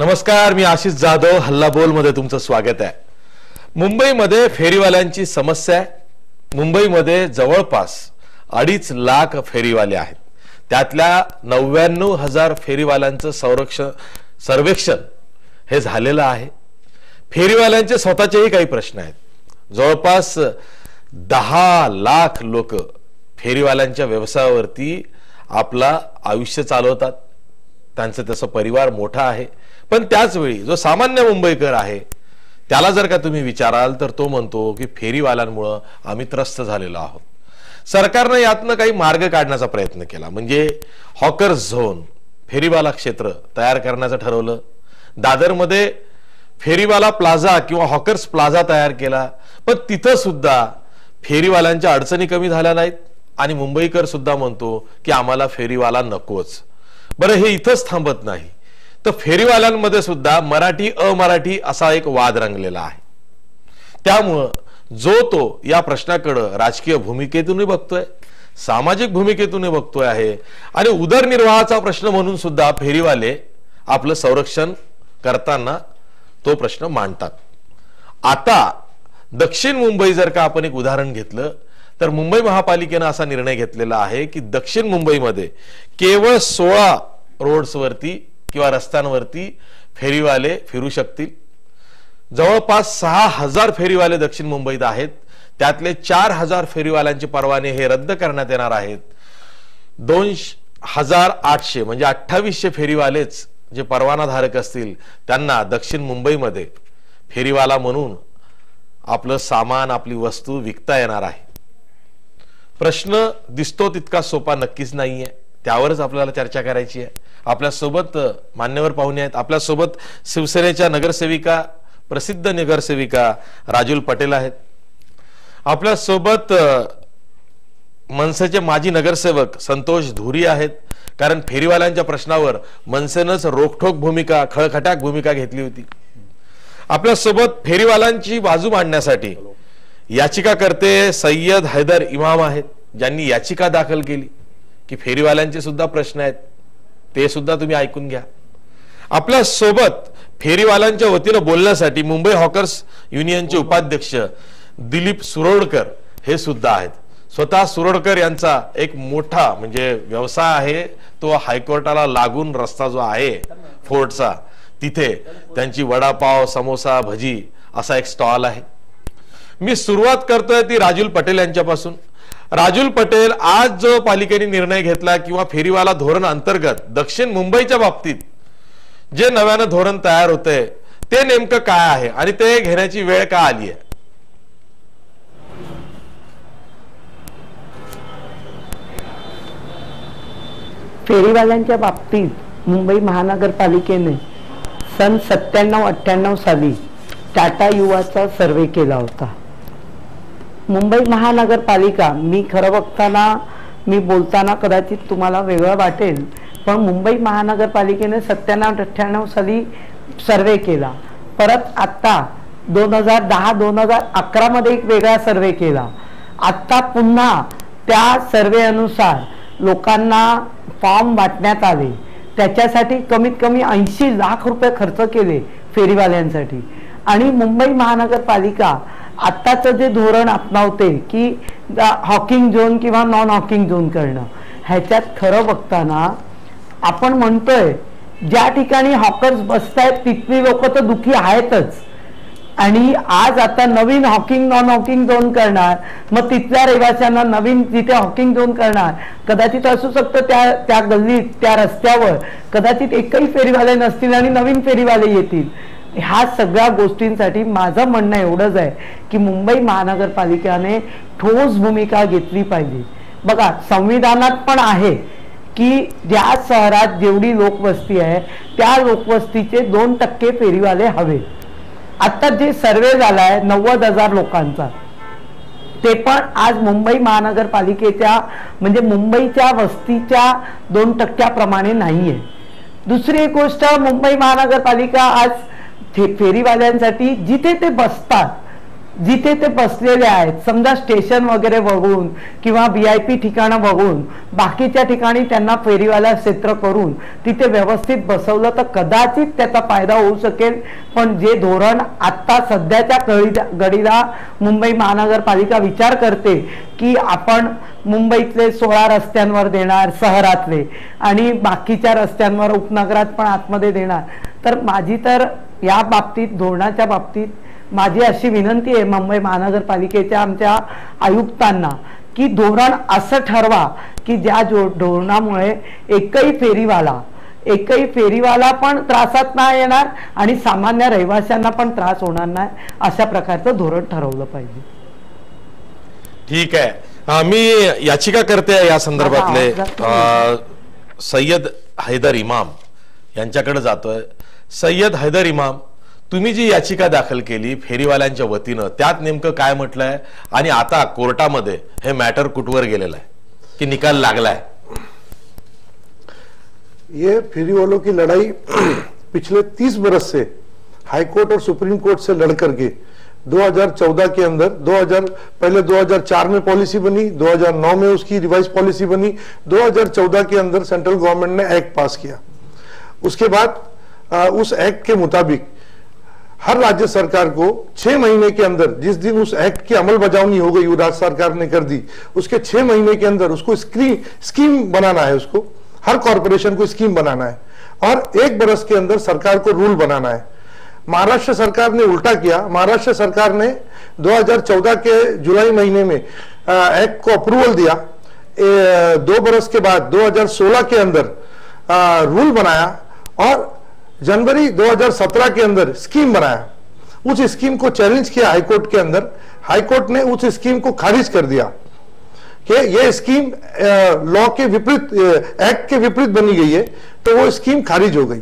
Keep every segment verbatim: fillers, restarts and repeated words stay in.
नमस्कार, मी आशीष जाधव, हल्लाबोल मध्ये तुमचं स्वागत आहे। मुंबईमध्ये फेरीवाल्यांची समस्या आहे। मुंबईमध्ये जवळपास अडीच लाख फेरीवाले आहेत। त्यातल्या नव्याण्णव हजार फेरीवाल्यांचं संरक्षण सर्वेक्षण हे झालेलं आहे। फेरीवाल्यांचे स्वतःचेही काही प्रश्न आहेत। जवळपास दहा लाख लोक फेरीवाल्यांच्या व्यवसायावरती आपला आयुष्य चालवतात। त्यांचं तसं परिवार मोठा आहे, पण त्याच वेळी जो सामान्य मुंबईकर आहे त्याला जर का तुम्ही विचाराल तर तो म्हणतो की फेरीवाल्यांमुळे आम्ही त्रस्त झालेलो आहोत। सरकारने यातनं काही मार्ग काढण्याचा प्रयत्न केला, म्हणजे हॉकर्स झोन फेरीवाला क्षेत्र तयार करण्याचं ठरवलं। दादरमध्ये फेरीवाला प्लाझा किंवा हॉकर्स प्लाझा तयार केला, पण तिथं सुद्धा फेरीवाल्यांच्या अडचणी कमी झाल्या नाहीत आणि मुंबईकर सुद्धा म्हणतो की आम्हाला फेरीवाला नकोच। बरं, हे इथंच थांबत नाही, तर फेरीवाल्यांमध्ये सुद्धा मराठी अमराठी असा एक वाद रंगलेला आहे। त्यामुळं जो तो या प्रश्नाकडं राजकीय भूमिकेतून बघतोय, सामाजिक भूमिकेतून बघतोय आहे आणि उदरनिर्वाहाचा प्रश्न म्हणून सुद्धा फेरीवाले आपलं संरक्षण करताना तो प्रश्न मांडतात। आता दक्षिण मुंबई जर का आपण एक उदाहरण घेतलं तर मुंबई महापालिकेनं असा निर्णय घेतलेला आहे की दक्षिण मुंबईमध्ये केवळ सोळा रोड्सवरती किंवा रस्त्यांवरती फेरीवाले फिरू शकतील। जवळपास सहा हजार फेरीवाले दक्षिण मुंबईत आहेत। त्यातले चार हजार फेरीवाल्यांचे परवाने हे रद्द करण्यात येणार आहेत। दोन हजार आठशे म्हणजे अठ्ठावीसशे फेरीवालेच जे परवानाधारक असतील त्यांना दक्षिण मुंबईमध्ये फेरीवाला म्हणून आपलं सामान आपली वस्तू विकता येणार आहे। प्रश्न दिसतो तितका सोपा नक्कीच नाहीये, त्यावरच आपल्याला चर्चा करायची आहे। आपल्यासोबत मान्यवर पाहुणे आहेत। आपल्यासोबत शिवसेनेच्या नगरसेविका, प्रसिद्ध नगरसेविका राजुल पटेल आहेत। आपल्यासोबत मनसेचे माजी नगरसेवक संतोष धूरी आहेत, कारण फेरीवाल्यांच्या प्रश्नावर मनसेनंच रोखठोक भूमिका, खळखटाक भूमिका घेतली होती। आपल्यासोबत फेरीवाल्यांची बाजू मांडण्यासाठी याचिकाकर्ते सैयद हैदर इमाम आहेत, ज्यांनी याचिका दाखल केली की फेरीवाल्यांचे सुद्धा प्रश्न आहेत, ते सुद्धा तुम्ही ऐकून घ्या। आपल्या सोबत फेरीवाल्यांच्या वतीनं बोलण्यासाठी मुंबई हॉकर्स युनियनचे उपाध्यक्ष दिलीप सुरोडकर हे सुद्धा आहेत। स्वतः सुरोडकर यांचा एक मोठा म्हणजे व्यवसाय आहे, तो हायकोर्टाला लागून रस्ता जो आहे फोर्टचा, तिथे त्यांची वडापाव, समोसा, भजी असा एक स्टॉल आहे। मी सुरुवात करतोय ती राजुल पटेल यांच्यापासून। राजुल पटेल, आज जो पालिकेने निर्णय घेतला किंवा फेरीवाला धोरण अंतर्गत दक्षिण मुंबईच्या बाबतीत जे नव्यानं धोरण तयार होतंय ते नेमकं काय आहे आणि ते घेण्याची वेळ का आली आहे? फेरीवाल्यांच्या बाबतीत मुंबई महानगरपालिकेने सन सत्त्याण्णव अठ्ठ्याण्णव साली टाटा युवाचा सर्वे केला होता। मुंबई महानगरपालिका, मी खरं बघताना, मी बोलताना कदाचित तुम्हाला वेगळं वाटेल, पण मुंबई महानगरपालिकेने सत्त्याण्णव अठ्ठ्याण्णव साली सर्वे केला। परत आत्ता दोन हजार दहा दोन हजार अकरामध्ये एक वेगळा सर्वे केला। आत्ता पुन्हा त्या सर्वेनुसार लोकांना फॉर्म वाटण्यात आले, त्याच्यासाठी कमीत कमी ऐंशी लाख रुपये खर्च केले फेरीवाल्यांसाठी। आणि मुंबई महानगरपालिका आत्ताचं जे धोरण अपनावते की हॉकिंग झोन किंवा नॉन हॉकिंग झोन करणं, ह्याच्यात खरं बघताना आपण म्हणतोय ज्या ठिकाणी हॉकर्स बसत आहेत तिथली लोक तर दुखी आहेतच, आणि आज आता नवीन हॉकिंग नॉन हॉकिंग झोन करणार, मग तिथल्या रहिवाशांना नवीन तिथे हॉकिंग झोन करणार। कदाचित असू शकतं त्या त्या गल्लीत त्या रस्त्यावर कदाचित एकही फेरीवाले नसतील आणि नवीन फेरीवाले येतील। ह्या सगळ्या गोष्टींसाठी माझं म्हणणं एवढंच आहे की मुंबई महानगरपालिकेने ठोस भूमिका घेतली पाहिजे। बघा, संविधानात पण आहे की ज्या शहरात जेवढी लोकवस्ती आहे त्या लोकवस्तीचे दोन टक्के फेरीवाले हवे। आता जे सर्वे झाला आहे नव्वद हजार लोकांचा, ते पण आज मुंबई महानगरपालिकेच्या म्हणजे मुंबईच्या वस्तीच्या दोन टक्क्याप्रमाणे नाही आहे। दुसरी एक गोष्ट, मुंबई महानगरपालिका आज फेरीवाल्यांसाठी जिथे ते बसतात जिथे ते बसलेले आहेत, समजा स्टेशन वगैरे वगळून किंवा व्ही आय पी ठिकाणं वगळून बाकीच्या ठिकाणी त्यांना फेरीवाला क्षेत्र करून तिथे व्यवस्थित बसवलं तर कदाचित त्याचा फायदा होऊ शकेल. पण जे धोरण आत्ता सध्याच्या घडीला मुंबई महानगरपालिका विचार करते की आपण मुंबईतले सोळा रस्त्यांवर देणार शहरातले आणि बाकीच्या रस्त्यांवर उपनगरात पण आतमध्ये देणार, तर माझी तर या बाबतीत धोरणाच्या बाबतीत माझी अशी विनंती आहे मुंबई महानगरपालिकेच्या आमच्या आयुक्तांना की धोरण असं ठरवा की ज्या धोरणामुळे एकही फेरीवाला एकही फेरीवाला पण त्रासात नाही येणार आणि सामान्य रहिवाशांना पण त्रास होणार नाही, अशा प्रकारचं धोरण ठरवलं पाहिजे. ठीक आहे, मी याचिका करते या संदर्भातले सय्यद हैदर इमाम यांच्याकडे जातोय. सय्यद हैदर इमाम, तुम्ही जी याचिका दाखल केली फेरीवाल्यांच्या वतीनं, त्यात नेमकं काय म्हटलंय आणि आता कोर्टामध्ये हे मॅटर कुठवर गेलेलं आहे की निकाल लागलाय? ये फेरीवालों की लड़ाई पिछले तीस बरस से हाई कोर्ट और सुप्रीम कोर्ट से लड़ करके दो हजार चौदह के अंदर दो हजार पहले दो हजार चार में पॉलिसी बनी, दो हजार नौ में उसकी रिवाइज पॉलिसी बनी, दो हजार चौदह के अंदर सेंट्रल गवर्नमेंट ने एक्ट पास किया. उसके बाद आ, उस एक्ट के मुताबिक हर राज्य सरकार को छह महीने के अंदर, जिस दिन उस एक्ट की अमल बजावनी हो गई राज्य सरकार ने कर दी, उसके छह महीने के अंदर उसको स्कीम बनाना है, उसको हर कॉरपोरेशन को स्कीम बनाना है और एक बरस के अंदर सरकार को रूल बनाना है. महाराष्ट्र सरकार ने उल्टा किया. महाराष्ट्र सरकार ने दो हजार चौदह के जुलाई महीने में एक्ट को अप्रूवल दिया, ए, दो बरस के बाद दो हजार सोलह के अंदर आ, रूल बनाया और जनवरी दो हजार सत्रह के अंदर स्कीम बनाया. उस स्कीम को चैलेंज किया हाईकोर्ट के अंदर. हाईकोर्ट ने उस स्कीम को खारिज कर दिया कि यह स्कीम लॉ के विपरीत, एक्ट के विपरीत बनी गई है, तो वो स्कीम खारिज हो गई.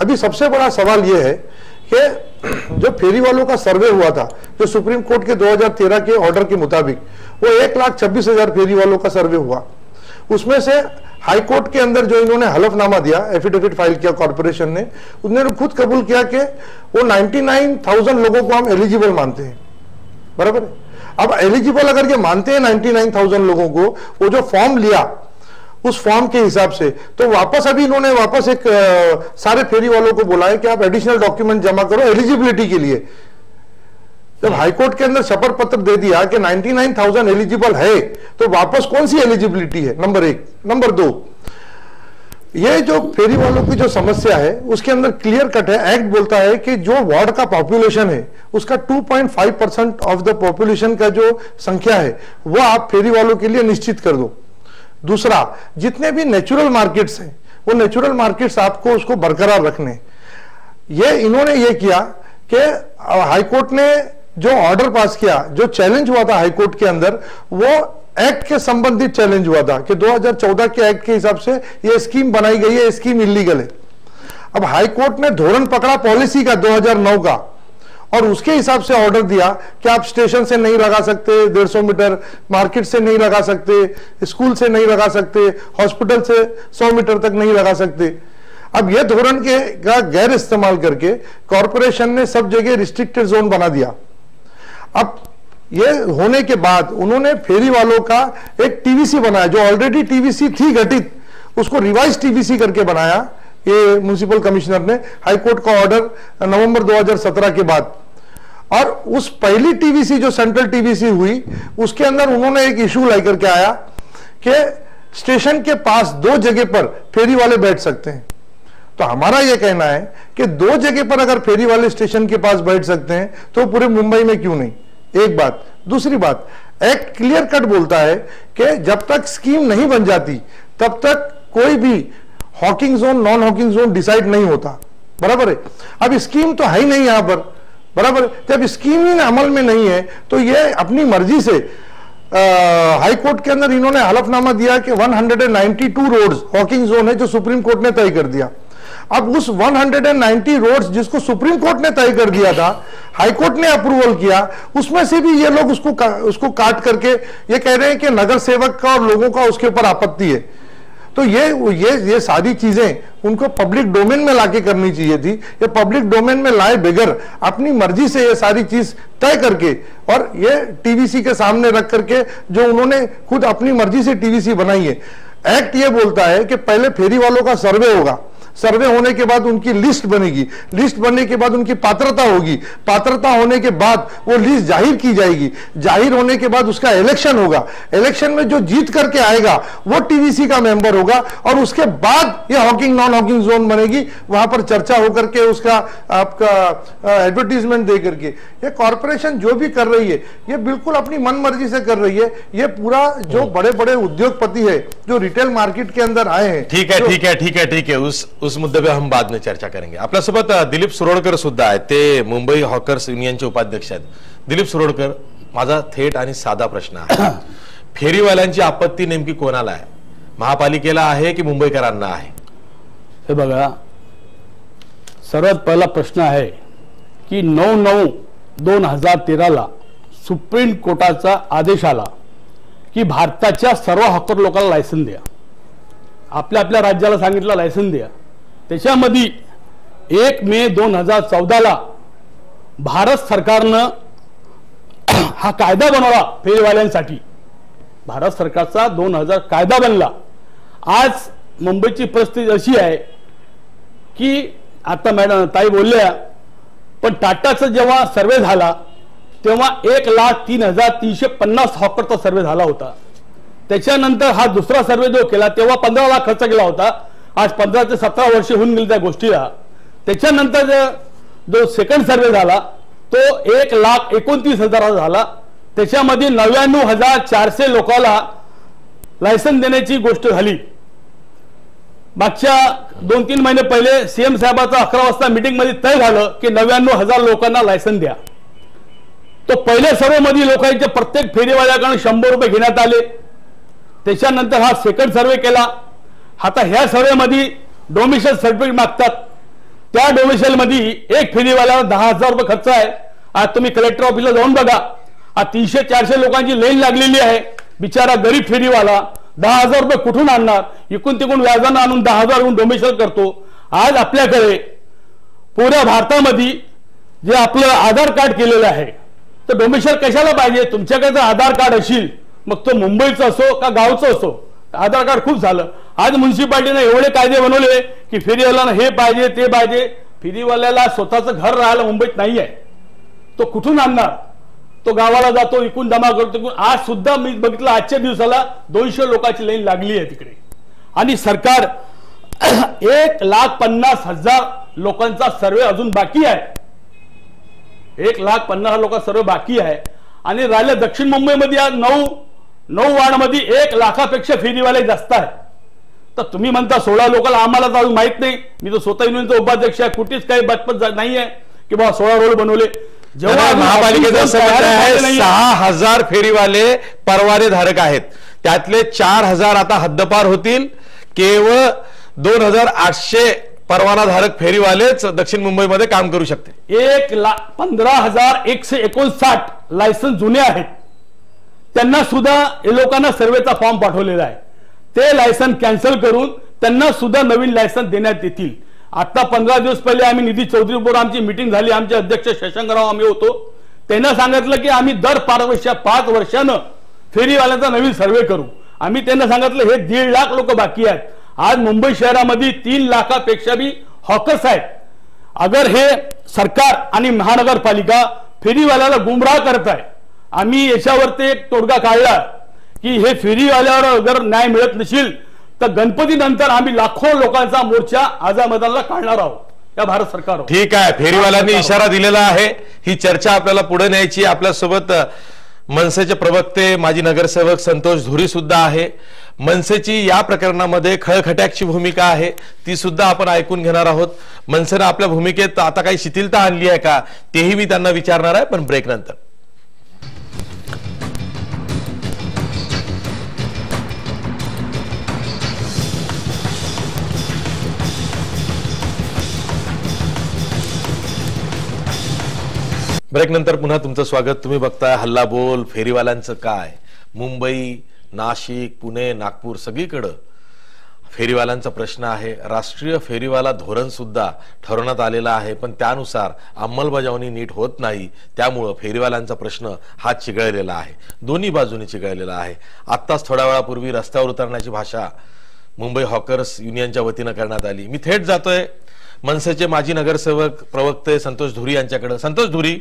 अभी सबसे बड़ा सवाल यह है कि जो फेरी वालों का सर्वे हुआ था, जो सुप्रीम कोर्ट के दो हजार तेरह के ऑर्डर के मुताबिक वो एक लाख छब्बीस हजार फेरी वालों का सर्वे हुआ, उसमें से हाईकोर्ट के अंदर जो इन्होंने हलफनामा दिया, एफिडेविट फाइल किया कॉरपोरेशन ने, उन्होंने खुद कबूल किया कि वो निन्यानवे हज़ार लोगों को हम एलिजिबल मानते हैं. बराबर है. अब एलिजिबल अगर ये मानते हैं निन्यानवे हज़ार लोगों को, वो जो फॉर्म लिया उस फॉर्म के हिसाब से, तो वापस अभी इन्होंने वापस एक आ, सारे फेरी वालों को बोला है कि आप एडिशनल डॉक्यूमेंट जमा करो एलिजिबिलिटी के लिए. जब हाईकोर्ट के अंदर शपथ पत्र दे दिया कि निन्यानवे हज़ार एलिजिबल है, तो वापस कौन सी एलिजिबिलिटी है? नंबर एक. नंबर दो, ये जो फेरी वालों की जो समस्या है उसके अंदर क्लियर कट है. एक्ट बोलता है कि जो वार्ड का पॉपुलेशन है उसका two point five percent of the population का जो संख्या है वो आप फेरी वालों के लिए निश्चित कर दो. दूसरा, जितने भी नेचुरल मार्केट्स हैं वो नेचुरल मार्केट्स आपको उसको बरकरार रखने. ये इन्होंने ये किया कि हाईकोर्ट ने जो ऑर्डर पास किया, जो चैलेंज हुआ था हाईकोर्ट के अंदर, वो एक्ट के संबंधित चैलेंज हुआ था कि दो हजार चौदह के एक्ट के हिसाब से ये स्कीम बनाई गई है, स्कीम इलीगल है. अब हाईकोर्ट ने धोरण पकड़ा पॉलिसी का दो हजार नौ का और उसके हिसाब से ऑर्डर दिया कि आप स्टेशन से नहीं लगा सकते, डेढ़ सौ मीटर मार्केट से नहीं लगा सकते, स्कूल से नहीं लगा सकते, हॉस्पिटल से सौ मीटर तक नहीं लगा सकते. अब यह धोरण के का गैर इस्तेमाल करके कॉरपोरेशन ने सब जगह रिस्ट्रिक्टेड जोन बना दिया. अब ये होने के बाद उन्होंने फेरी वालों का एक टीवीसी बनाया, जो ऑलरेडी टीवीसी थी गठित, उसको रिवाइज टीवीसी करके बनाया ये म्युनिसिपल कमिश्नर ने हाईकोर्ट का ऑर्डर नवंबर दो हजार सत्रह के बाद. और उस पहली टीवीसी जो सेंट्रल टीवीसी हुई उसके अंदर उन्होंने एक इशू लेकर के आया कि स्टेशन के पास दो जगह पर फेरी वाले बैठ सकते हैं. तो हमारा यह कहना है कि दो जगह पर अगर फेरी वाले स्टेशन के पास बैठ सकते हैं तो पूरे मुंबई में क्यों नहीं? एक बात. दूसरी बात, एक्ट क्लियर कट बोलता है कि जब तक स्कीम नहीं बन जाती तब तक कोई भी hawking zone, non hawking zone decide नहीं होता. बराबर है. अब स्कीम तो है ही नहीं यहां पर. बराबर है. जब स्कीम ही अमल में नहीं है तो यह अपनी मर्जी से हाईकोर्ट के अंदर इन्होंने हलफनामा दिया कि one hundred and ninety two roads hawking zone है जो सुप्रीम कोर्ट ने तय कर दिया. अब उस एक सौ नब्बे रोड्स जिसको सुप्रीम कोर्ट ने तय कर दिया था, हाईकोर्ट ने अप्रूवल किया, उसमें से भी ये लोग उसको का, उसको काट करके ये कह रहे हैं कि नगर सेवक का और लोगों का उसके ऊपर आपत्ति है. तो ये ये ये सारी चीजें उनको पब्लिक डोमेन में लाके करनी चाहिए थी। ये पब्लिक डोमेन में लाए बगैर अपनी मर्जी से ये सारी चीज तय करके और ये टीवीसी के सामने रख करके जो उन्होंने खुद अपनी मर्जी से टीवीसी बनाई है। एक्ट ये बोलता है कि पहले फेरी वालों का सर्वे होगा, सर्वे होने के बाद उनकी लिस्ट बनेगी, लिस्ट बनने के बाद उनकी पात्रता होगी, पात्रता होने के बाद वो लिस्ट जाहिर की जाएगी, जाहिर होने के बाद उसका इलेक्शन होगा, इलेक्शन में जो जीत करके आएगा वो टीवीसी का मेंबर होगा और उसके बाद ये हॉकिंग नॉन हॉकिंग जोन बनेगी, वहां पर चर्चा होकर के उसका आपका एडवर्टीजमेंट दे करके। ये कॉरपोरेशन जो भी कर रही है ये बिल्कुल अपनी मन मर्जी से कर रही है। ये पूरा जो बड़े बड़े उद्योगपति है जो रिटेल मार्केट के अंदर आए हैं, ठीक है ठीक है ठीक है ठीक है उस उस मुद्दे पे हम बाद में चर्चा करेंगे। आपल्यासोबत दिलीप सुरोडकर सुद्धा आहेत, ते मुंबई हॉकर्स युनियनचे उपाध्यक्ष आहेत। दिलीप सुरोडकर, माझा थेट आणि साधा प्रश्न आहे, फेरीवाल्यांची आपत्ती नेमकी कोणाला आहे, महापालिकेला आहे की मुंबईकरांना आहे? हे बघा, सर्वात पहिला प्रश्न आहे की नौ नौ दोन हजार तेराला सुप्रीम कोर्टाचा आदेश आला की भारताच्या सर्व हॉकर लोकांना लायसन द्या, आपल्या आपल्या राज्याला सांगितलं लायसन द्या। त्याच्यामध्ये एक मे दोन हजार चौदाला भारत सरकारनं हा कायदा बनवला फेरीवाल्यांसाठी, भारत सरकारचा दोन हजार कायदा बनला। आज मुंबईची परिस्थिती अशी आहे की आता मॅडम ताई बोलल्या, पण टाटाचा जेव्हा सर्वे झाला तेव्हा एक लाख तीन हजार तीनशे पन्नास हॉकरचा सर्वे झाला होता। त्याच्यानंतर हा दुसरा सर्वे जो केला तेव्हा पंधरा लाख खर्च केला होता, आज पंधरा ते सतरा वर्ष होऊन गेली त्या गोष्टीला। त्याच्यानंतर जो सेकंड सर्वे झाला तो एक लाख एकोणतीस हजाराचा झाला, त्याच्यामध्ये नव्याण्णव हजार चारशे लोकांना लायसन देण्याची गोष्ट झाली। मागच्या दोन तीन महिने पहिले सीएम साहेबाचा अकरा वाजता मीटिंगमध्ये तय झालं की नव्याण्णव हजार लोकांना लायसन द्या। तो पहिल्या सर्वेमध्ये लोकांचे प्रत्येक फेरीवाल्याकडून शंभर रुपये घेण्यात आले, त्याच्यानंतर हा सेकंड सर्वे केला। आता ह्या सर्वेमध्ये डोमिसाइल सर्टिफिकेट मागतात, त्या डोमिसाइलमध्ये एक फेरीवाल्याला दहा हजार रुपये खर्च आहे। आज तुम्ही कलेक्टर ऑफिसला जाऊन बघा, आज तीनशे चारशे लोकांची लाईन लागलेली आहे। बिचारा गरीब फेरीवाला दहा हजार रुपये कुठून आणणार, इकून तिकून व्याजानं आणून दहा हजार घेऊन डोमिसाइल करतो। आज आपल्याकडे पूर्ण भारतामध्ये जे आपलं आधार कार्ड केलेलं आहे, तर डोमिसाइल कशाला पाहिजे? तुमच्याकडे जर आधार कार्ड असेल, मग तो मुंबईचं असो का गावचं असो, आधार कार्ड खूप झालं। आज म्युन्सिपाल्टीने एवढे कायदे बनवले की फेरीवाल्याला हे पाहिजे ते पाहिजे, फेरीवाल्याला स्वतःचं घर राहायला मुंबईत नाही आहे, तो कुठून आणणार? तो गावाला जातो, इकून जमा करतो। आज सुद्धा मी बघितलं आजच्या दिवसाला दोनशे लोकांची लाईन लागली आहे तिकडे, आणि सरकार एक लाख पन्नास हजार लोकांचा सर्वे अजून बाकी आहे, एक लाख पन्नास हजार लोकांचा सर्वे बाकी आहे। आणि राहिल्या दक्षिण मुंबईमध्ये आज नऊ नऊ वार्डमध्ये एक लाखापेक्षा फेरीवाले जास्त आहे। तर तुम्ही म्हणता सोळा लोकांना, आम्हाला तर माहित नाही, मी तो स्वतः युनियनचा उपाध्यक्ष आहे, कुठेच काही बातपत नाही आहे की बाबा सोळा रोड बनवले। जेव्हा महापालिकेचं सहा हजार फेरीवाले परवाने धारक आहेत, त्यातले चार हजार आता हद्दपार होतील, केवळ दोन हजार आठशे परवाना धारक फेरीवालेच दक्षिण मुंबईमध्ये काम करू शकते। एक लाख पंधरा हजार एकशे एकोणसाठ लायसन्स जुने आहेत, त्यांना सुद्धा लोकांना सर्वेचा फॉर्म पाठवलेला आहे, ते लायसन कॅन्सल करून त्यांना सुद्धा नवीन लायसन देण्यात येतील। आता पंधरा दिवस पहिले आम्ही निधी चौधरी बरोबर आमची मीटिंग झाली, आमचे अध्यक्ष शशंकराव आम्ही होतो, त्यांना सांगितलं की आम्ही दर पाच वर्ष पाच वर्षानं फेरीवाल्यांचा नवीन सर्वे करू। आम्ही त्यांना सांगितलं हे दीड लाख लोक बाकी आहेत, आज मुंबई शहरामध्ये तीन लाखापेक्षा बी हॉकर्स आहेत। अगर हे सरकार आणि महानगरपालिका फेरीवाल्याला गुमराह करत आहे, आम्ही याच्यावरती एक तोडगा काढला की हे फेरीवाल्यावर अगर न्याय मिळत नसेल तर गणपतीनंतर आम्ही लाखो लोकांचा मोर्चा आझामदानला काढणार आहोत या भारत सरकार। ठीक आहे, फेरीवाल्यांनी इशारा दिलेला आहे, ही चर्चा आपल्याला पुढे न्यायची। आपल्यासोबत मनसेचे प्रवक्ते माजी नगरसेवक संतोष धूरी सुद्धा आहे। मनसेची या प्रकरणामध्ये खळखट्याची भूमिका आहे, ती सुद्धा आपण ऐकून घेणार आहोत। मनसेने आपल्या भूमिकेत आता काही शिथिलता आणली आहे का, तेही मी त्यांना विचारणार आहे, पण ब्रेक नंतर। ब्रेक नंतर पुन्हा तुमचं स्वागत। तुम्ही बघताय हल्लाबोल। फेरीवाल्यांचं काय, मुंबई, नाशिक, पुणे, नागपूर सगळीकडं फेरीवाल्यांचा प्रश्न आहे. राष्ट्रीय फेरीवाला धोरण सुद्धा ठरवण्यात आलेला आहे, पण त्यानुसार अंमलबजावणी नीट होत नाही. त्यामुळे फेरीवाल्यांचा प्रश्न हा चिघळलेला आहे, दोन्ही बाजूने चिघळलेला आहे. आत्ताच थोड्या वेळापूर्वी रस्त्यावर उतरण्याची भाषा मुंबई हॉकर्स युनियनच्या वतीनं करण्यात आली. मी थेट जातोय मनसेचे माजी नगरसेवक प्रवक्ते संतोष धूरी यांच्याकडे. संतोष धूरी,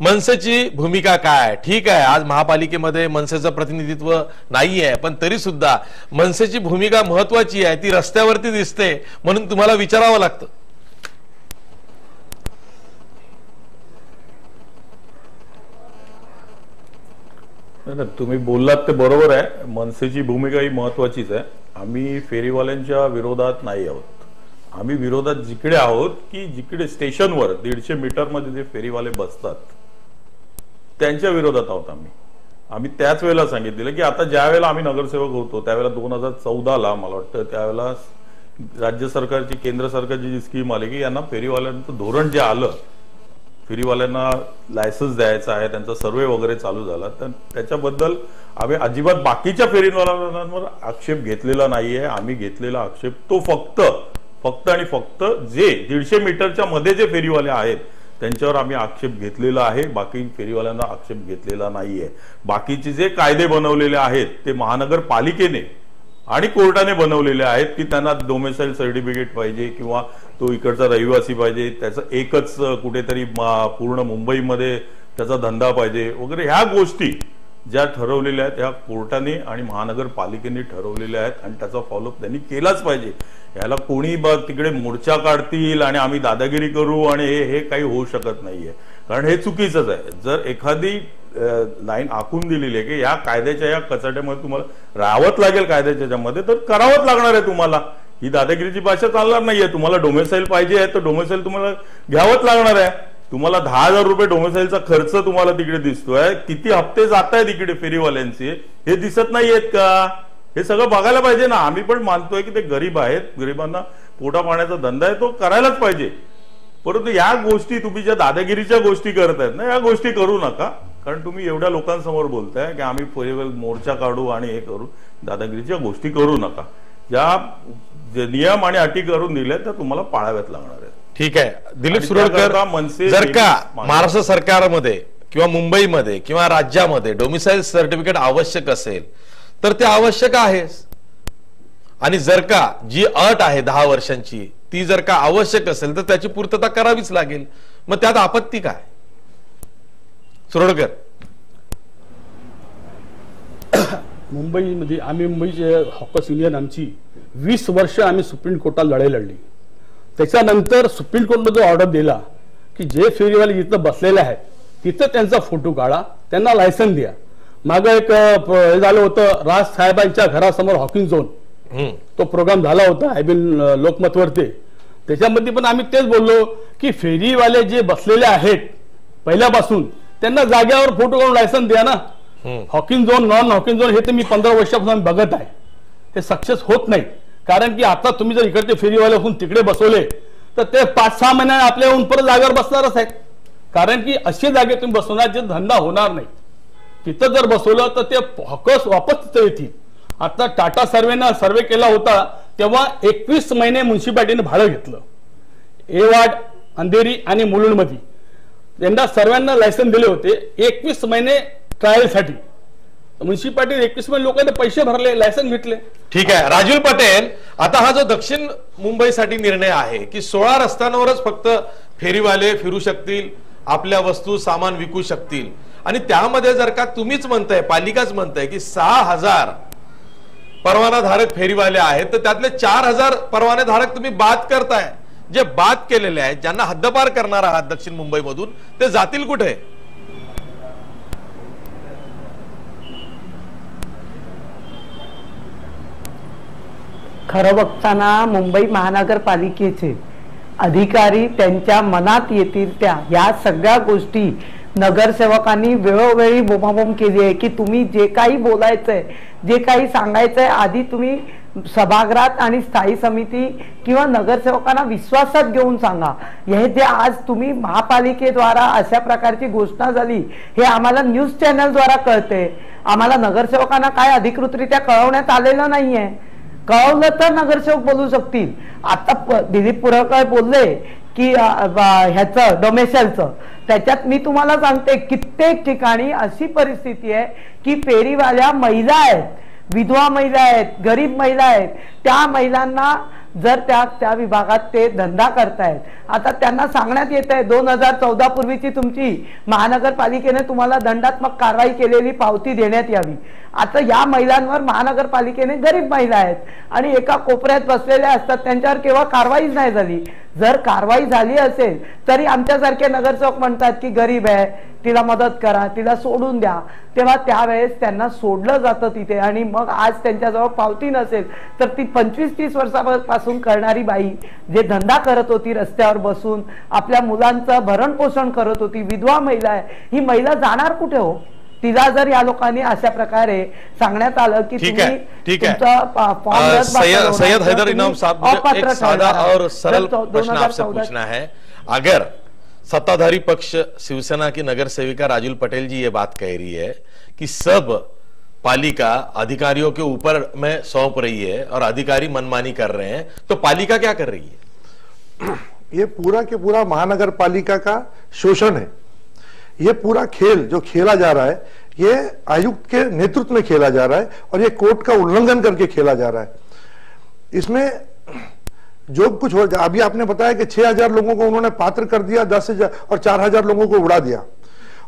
मनसेची भूमिका काय? ठीक आहे, आज महापालिकेमध्ये मनसेचं प्रतिनिधित्व नाही आहे, पण तरी सुद्धा मनसेची भूमिका महत्वाची आहे. ती रस्त्यावरती दिसते, म्हणून तुम्हाला विचारावं लागतं. तुम्ही बोललात ते बरोबर आहे, मनसेची भूमिका ही महत्वाचीच आहे. आम्ही फेरीवाल्यांच्या विरोधात नाही आहोत. आम्ही विरोधात जिकडे आहोत की जिकडे स्टेशनवर दीडशे मीटर मध्ये जे फेरीवाले बसतात त्यांच्या विरोधात आहोत आम्ही. आम्ही त्याच वेळेला सांगितलेलं की आता ज्या वेळेला आम्ही नगरसेवक होतो त्यावेळेला दोन हजार चौदाला मला वाटतं त्यावेळेला राज्य सरकारची केंद्र सरकारची जी स्कीम आली की यांना फेरीवाल्यांचं धोरण जे आलं, फेरीवाल्यांना लायसन्स द्यायचं आहे, त्यांचा सर्वे वगैरे चालू झाला, तर त्याच्याबद्दल आम्ही अजिबात बाकीच्या फेरीवाल्यांवर आक्षेप घेतलेला नाहीये. आम्ही घेतलेला आक्षेप तो फक्त फक्त आणि फक्त जे दीडशे मीटरच्या मध्ये जे फेरीवाले आहेत त्यांच्यावर आम्ही आक्षेप घेतलेला आहे. बाकी फेरीवाल्यांना आक्षेप घेतलेला नाहीये. बाकीचे जे कायदे बनवलेले आहेत ते महानगरपालिकेने आणि कोर्टाने बनवलेले आहेत की त्यांना डोमेसाईल सर्टिफिकेट पाहिजे किंवा तो इकडचा रहिवासी पाहिजे, त्याचा एकच कुठेतरी पूर्ण मुंबईमध्ये त्याचा धंदा पाहिजे वगैरे, ह्या गोष्टी ज्या ठरवलेल्या आहेत ह्या कोर्टाने आणि महानगरपालिकेने ठरवलेल्या आहेत आणि त्याचा फॉलोअप त्यांनी केलाच पाहिजे. याला कोणी तिकडे मोर्चा काढतील आणि आम्ही दादागिरी करू आणि हे हे काही होऊ शकत नाहीये, कारण हे चुकीचंच आहे. जर एखादी लाईन आखून दिलेली आहे की या कायद्याच्या या कचाट्यामध्ये तुम्हाला राहावंच लागेल कायद्याच्यामध्ये, तर करावंच लागणार आहे तुम्हाला. ही दादागिरीची भाषा चालणार नाहीये. तुम्हाला डोमेसाईल पाहिजे आहे तर डोमेसाईल तुम्हाला घ्यावंच लागणार आहे. तुम्हाला दहा हजार रुपये डोमेसाईलचा खर्च तुम्हाला तिकडे दिसतोय, किती हप्ते जात आहेत तिकडे फेरीवाल्यांचे हे दिसत नाहीयेत का? हे सगळं बघायला पाहिजे ना. आम्ही पण मानतोय की ते गरीब आहेत, गरिबांना पोटा पाण्याचा धंदा आहे तो करायलाच पाहिजे, परंतु या गोष्टी तुम्ही ज्या दादागिरीच्या गोष्टी करतायत ना या गोष्टी करू नका. कारण तुम्ही एवढ्या लोकांसमोर बोलताय की आम्ही फेरीवाल मोर्चा काढू आणि हे करू, दादागिरीच्या गोष्टी करू नका. ज्या नियम आणि अटी करून दिल्या त्या तुम्हाला पाळाव्यात लागणार आहेत. ठीक आहे, दिलीप सुरोडकर, जर का महाराष्ट्र सरकारमध्ये किंवा मुंबईमध्ये किंवा राज्यामध्ये डोमिसाईल सर्टिफिकेट आवश्यक असेल तर ते आवश्यक आहे, आणि जर का जी अट आहे दहा वर्षांची ती जर का आवश्यक असेल तर त्याची पूर्तता करावीच लागेल. मग त्यात आपत्ती काय सुरोडकर? मुंबईमध्ये आम्ही मुंबई हॉकर्स युनियन आमची वीस वर्ष आम्ही सुप्रीम कोर्टाला लढाई लढली. त्याच्यानंतर सुप्रीम कोर्टनं जो ऑर्डर दिला की जे फेरीवाले जिथं बसलेले आहेत तिथं त्यांचा फोटो काढा, त्यांना लायसन द्या. मागं एक हे झालं होतं, राज साहेबांच्या घरासमोर हॉकिंग झोन तो प्रोग्राम झाला होता आय बिन लोकमतवरती. त्याच्यामध्ये पण आम्ही तेच बोललो की फेरीवाले जे बसलेले आहेत पहिल्यापासून त्यांना जाग्यावर फोटो काढून लायसन द्या ना. Hawking zone non hawking zone हे तर मी पंधरा वर्षापासून बघत आहे, ते सक्सेस होत नाही. कारण की आता तुम्ही जर इकडचे फेरीवाले होऊन तिकडे बसवले तर ते पाच सहा महिन्याने आपल्या होऊन परत जागेवर बसणारच आहेत. कारण की असे जागे तुम्ही बसवणार जे धंदा होणार नाही. तिथं जर बसवलं तर ते हॉकर्स वापस तिथं येतील. आता टाटा सर्वेनं सर्वे केला होता तेव्हा एकवीस महिने म्युन्सिपॅलिटीने भाडं घेतलं ए वार्ड, अंधेरी आणि मुलुंडमध्ये. यंदा सर्वांना लायसन दिले होते एकवीस महिने ट्रायलसाठी. म्युन्सिपालिटी एकवीस मध्ये लोकांनी पैसे भरले, लायसन घेतले. ठीक आहे, राजुल पटेल, आता हा जो दक्षिण मुंबईसाठी निर्णय आहे की सोळा रस्त्यांवरच फक्त फेरीवाले फिरू शकतील, आपल्या वस्तू सामान विकू शकतील, आणि त्यामध्ये जर का तुम्हीच म्हणताय, पालिकाच म्हणताय की सहा हजार परवानाधारक फेरीवाले आहेत तर त्यातले चार हजार परवानेधारक तुम्ही बाद करताय. जे बाद केलेले आहेत, ज्यांना हद्दपार करणार आहात दक्षिण मुंबईमधून, ते जातील कुठे? खरं बघताना मुंबई महानगरपालिकेचे अधिकारी त्यांच्या मनात येतील त्या या सगळ्या गोष्टी नगरसेवकांनी वेळोवेळी बोंबाबोंब केली आहे की तुम्ही जे काही बोलायचंय, जे काही सांगायचंय आधी तुम्ही सभागृहात आणि स्थायी समिती किंवा नगरसेवकांना विश्वासात घेऊन सांगा. हे जे आज तुम्ही महापालिकेद्वारा अशा प्रकारची घोषणा झाली हे आम्हाला न्यूज चॅनलद्वारा कळते, आम्हाला नगरसेवकांना काय अधिकृतरित्या कळवण्यात आलेलं नाहीये. कळवलं तर नगरसेवक बोलू शकतील. आता दिलीप पुरोडकर बोलले की ह्याचं डोमेसेलचं, त्याच्यात मी तुम्हाला सांगते कित्येक ठिकाणी अशी परिस्थिती आहे की फेरीवाल्या महिला आहेत, विधवा महिला आहेत, गरीब महिला आहेत, त्या महिलांना जर त्या त्या विभागात ते धंदा करतायत, आता त्यांना सांगण्यात येत आहे दोन हजार चौदा पूर्वीची तुमची महानगरपालिकेने तुम्हाला दंडात्मक कारवाई केलेली पावती देण्यात यावी. आता या महिलांवर महानगरपालिकेने, गरीब महिला आहेत आणि एका कोपऱ्यात बसलेल्या असतात, त्यांच्यावर केवळ कारवाईच नाही झाली. जर कारवाई झाली असेल तरी आमच्यासारखे नगरसेवक म्हणतात की गरीब आहे, तिला मदत करा, तिला सोडून द्या, तेव्हा त्यावेळेस त्यांना सोडलं जातं तिथे. आणि मग आज त्यांच्याजवळ पावती नसेल तर ती पंचवीस तीस वर्षापासून करणारी बाई जे धंदा करत होती, रस्त्यावर बसून आपल्या मुलांचं भरणपोषण करत होती, विधवा महिला आहे, ही महिला जाणार कुठे हो? तिला जर या लोकांनी अशा प्रकारे सांगण्यात आलं की तुम्ही तुमचा फॉर्म सैयद हैदर इमाम साहब, एक सादा और सरल प्रश्न आपसे पूछना है, अगर सत्ताधारी पक्ष शिवसेना की नगर सेविका राजुल पटेल जी ये बात कह रही है कि सब पालिका अधिकारियों के ऊपर में सौंप रही है और अधिकारी मनमानी कर रहे हैं, तो पालिका क्या कर रही है? ये पूरा के पूरा महानगर पालिका का शोषण है. ये पूरा खेल जो खेला जा रहा है ये आयुक्त के नेतृत्व में खेला जा रहा है और ये कोर्ट का उल्लंघन करके खेला जा रहा है. इसमें जो कुछ हो, अभी आपने बताया कि छह हजार लोगों को उन्होंने पात्र कर दिया, दस हजार और चार हजार लोगों को उड़ा दिया.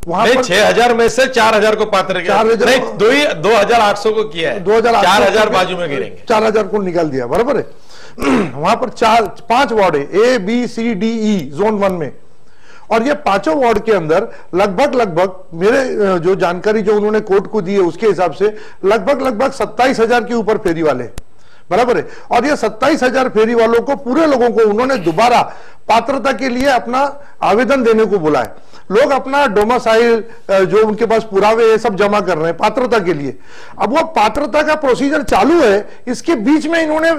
वहां पर छह हजार में से चार हजार को पात्र किया, दो हजार आठ सौ को किया है, दो हजार चार हजार बाजू में गिरेंगे, चार हजार को निकाल दिया, बराबर है. वहां पर चार पांच वार्ड है, A B C D E zone one में, और ये पांचों वार्ड के अंदर लगभग लगभग मेरे जो जानकारी जो उन्होंने कोर्ट को दी है उसके हिसाब से लगभग लगभग सत्ताईस हजार के ऊपर फेरी वाले, बराबर है. और ये सत्ताईस हजार फेरी वालों को, पूरे लोगों को उन्होंने दोबारा पात्रता के लिए अपना आवेदन देने को बोला है. लोग अपना डोमिसाइल जो उनके पास पुरावे ये सब जमा कर रहे हैं पात्रता के लिए. अब वो पात्रता का प्रोसीजर चालू है, इसके बीच में इन्होंने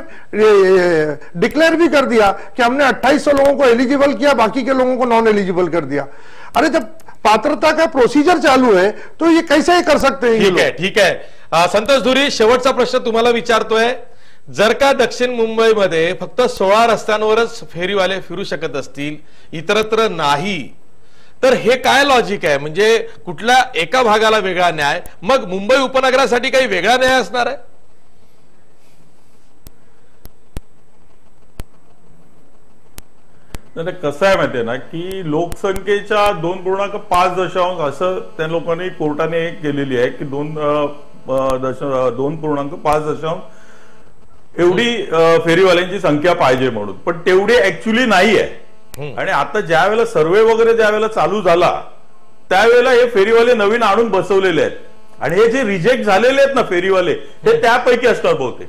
डिक्लेयर भी कर दिया कि हमने अट्ठाईस सौ लोगों को एलिजिबल किया, बाकी के लोगों को नॉन एलिजिबल कर दिया. अरे जब पात्रता का प्रोसीजर चालू है तो ये कैसे ही कर सकते हैं? ठीक है, ठीक है. संतोष धूरी, शेवटचा प्रश्न तुम्हाला विचारतोय. जर का दक्षिण मुंबईमध्ये फक्त सोळा रस्त्यांवरच फेरीवाले फिरू शकत असतील, इतरत्र नाही, तर हे काय लॉजिक आहे? म्हणजे कुठल्या एका भागाला वेगळा न्याय, मग मुंबई उपनगरासाठी काही वेगळा न्याय असणार आहे? नाही, कसं आहे माहिती ना की लोकसंख्येच्या दोन पूर्णांक पाच दशांश असं त्या लोकांनी कोर्टाने एक केलेली आहे की दोन दोन पूर्णांक पाच दशांश एवढी फेरीवाल्यांची संख्या पाहिजे म्हणून, पण तेवढी ऍक्च्युअली नाही आहे. आणि आता ज्या वेळेला सर्वे वगैरे ज्या वेळेला चालू झाला त्यावेळेला हे फेरीवाले नवीन आणून बसवलेले आहेत. आणि हे जे रिजेक्ट झालेले आहेत ना फेरीवाले, हे त्यापैकी असतात बहुतेक.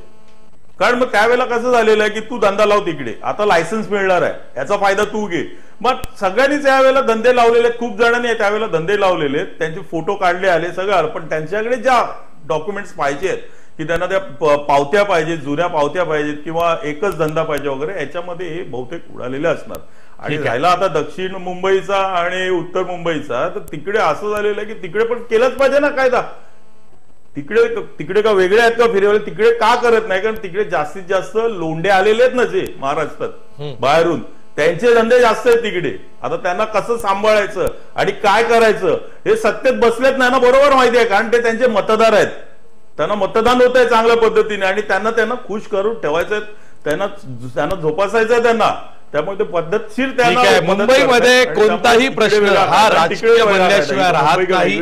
कारण मग त्यावेळेला कसं झालेलं आहे की तू धंदा लाव तिकडे, आता लायसन्स मिळणार आहे, याचा फायदा तू घे. मग सगळ्यांनीच यावेळेला धंदे लावलेले आहेत, खूप जणांनी त्यावेळेला धंदे लावलेले आहेत, त्यांचे फोटो काढले आले सगळं, पण त्यांच्याकडे ज्या डॉक्युमेंट्स पाहिजेत की त्यांना त्या पावत्या पाहिजेत, जुन्या पावत्या पाहिजेत किंवा एकच धंदा पाहिजे वगैरे, याच्यामध्ये हे बहुतेक उडालेले असणार. आणि राहिला आता दक्षिण मुंबईचा आणि उत्तर मुंबईचा, तर तिकडे असं झालेलं आहे की तिकडे पण केलंच पाहिजे ना कायदा. तिकडे तिकडे का वेगळे आहेत का फेरीवाले, तिकडे का करत नाही? कारण तिकडे जास्तीत जास्त लोंढे आलेले आहेत ना जे महाराष्ट्रात बाहेरून, त्यांचे धंदे जास्त आहेत तिकडे. आता त्यांना कसं सांभाळायचं आणि काय करायचं हे सत्तेत बसलेत नाही ना, बरोबर माहिती आहे. कारण ते त्यांचे मतदार आहेत, त्यांना मतदान होत आहे चांगल्या पद्धतीने आणि त्यांना त्यांना खुश करून ठेवायचं, त्यांना त्यांना झोपासायचं त्यांना, त्यामुळे ते पद्धतशीर त्यांना. मुंबईमध्ये कोणताही प्रश्न हा राजकीय बनल्याशिवाय राहत नाही.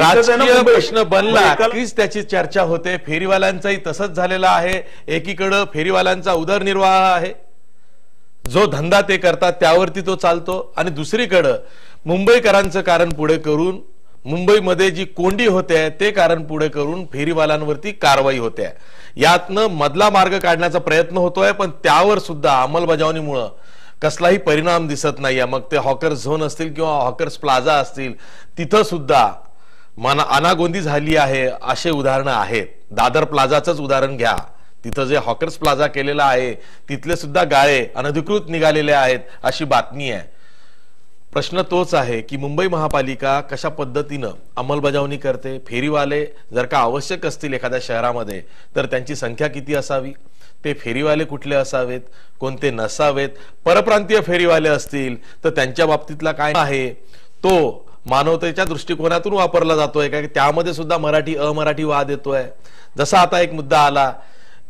राजकीय प्रश्न बनला कीच त्याची चर्चा होते. फेरीवाल्यांचाही तसंच झालेला आहे. एकीकडं फेरीवाल्यांचा उदरनिर्वाह आहे, जो धंदा ते करतात त्यावरती तो चालतो, आणि दुसरीकडं मुंबईकरांचं कारण पुढे करून, मुंबईमध्ये जी कोंडी होते ते कारण पुढे करून फेरीवाल्यांवरती कारवाई होते. यातनं मधला मार्ग काढण्याचा प्रयत्न होतोय, पण त्यावर सुद्धा अंमलबजावणीमुळं कसलाही परिणाम दिसत नाहीये. मग ते हॉकर्स झोन असतील किंवा हॉकर्स प्लाझा असतील, तिथं सुद्धा मना अनागोंदी झाली आहे, असे उदाहरणं आहेत. दादर प्लाझाचंच उदाहरण घ्या, तिथं जे हॉकर्स प्लाझा केलेला आहे तिथले सुद्धा गाळे अनधिकृत निघालेले आहेत अशी बातमी आहे. प्रश्न तोच आहे की मुंबई महापालिका कशा पद्धतीनं अंमलबजावणी करते. फेरीवाले जर का आवश्यक असतील एखाद्या शहरामध्ये तर त्यांची संख्या किती असावी, ते फेरीवाले कुठले असावेत, कोणते नसावेत, परप्रांतीय फेरीवाले असतील तर त्यांच्या बाबतीतला काय आहे, तो मानवतेच्या दृष्टिकोनातून वापरला जातोय का, त्यामध्ये सुद्धा मराठी अमराठी वाद येतोय. जसा आता एक मुद्दा आला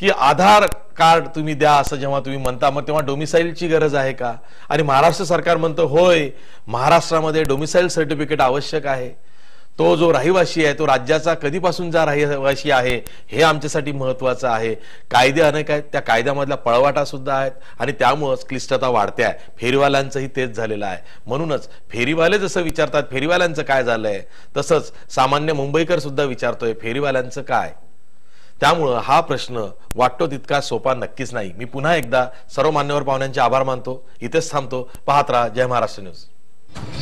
की आधार कार्ड तुम्ही द्या असं जेव्हा तुम्ही म्हणता, मग तेव्हा डोमिसाईलची गरज आहे का, आणि महाराष्ट्र सरकार म्हणतं होय महाराष्ट्रामध्ये डोमिसाईल सर्टिफिकेट आवश्यक आहे. तो जो रहिवासी आहे तो राज्याचा कधीपासून जा रहिवासी आहे हे आमच्यासाठी महत्त्वाचं आहे. कायदे अनेक आहेत, त्या कायद्यामधला पळवाटा सुद्धा आहेत आणि त्यामुळेच क्लिष्टता वाढते आहे. फेरीवाल्यांचंही तेच झालेलं आहे. म्हणूनच फेरीवाले जसं विचारतात फेरीवाल्यांचं काय झालंय, तसंच सामान्य मुंबईकर सुद्धा विचारतोय फेरीवाल्यांचं काय. त्यामुळं हा प्रश्न वाटतो तितका सोपा नक्कीच नाही. मी पुन्हा एकदा सर्व मान्यवर पाहुण्यांचे आभार मानतो, इथेच थांबतो. पाहत राहा जय महाराष्ट्र न्यूज.